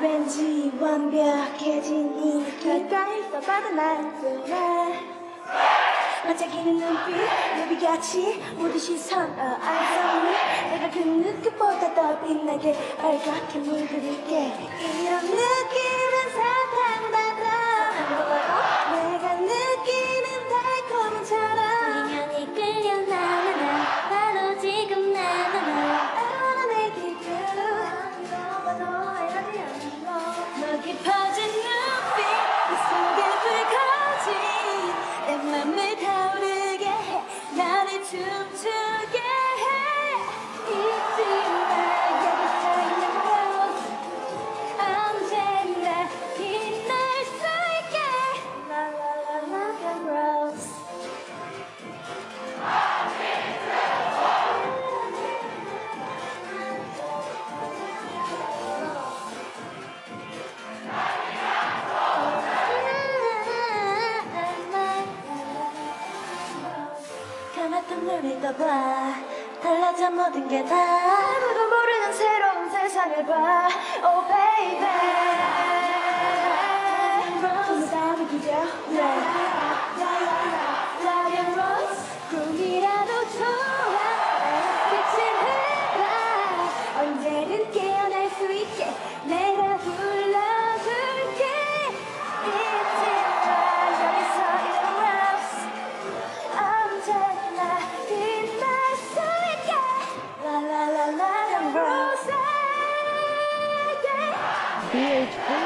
왠지 완벽해진 이 결과에서 벗어난 그날 반짝이는 눈빛 루비같이 모두 시선 안성이 내가 그 눈빛보다 더 빛나게 빨갛게 물들게 이런 느낌은 사탕보다 내가 느끼는 달콤함처럼 인연이 끌려 나나나 바로 지금 나나나 I wanna make it through 깊어진 눈빛 그 속에 불거진 내 맘을 타오르게 해 나를 춤추게 해 잊지마 여기서 있는 곳 언제나 빛날 수 있게 La la la rock and rolls 감았던 눈을 떠봐 달라져 모든 게 다 아무도 모르는 새로운 세상을 봐 Oh baby 두 사람을 기려 Rock and Rolls 꿈이라도 좋아 빛을 흘러 언제든 깨어날 수 있게 내가 불러줄게 BH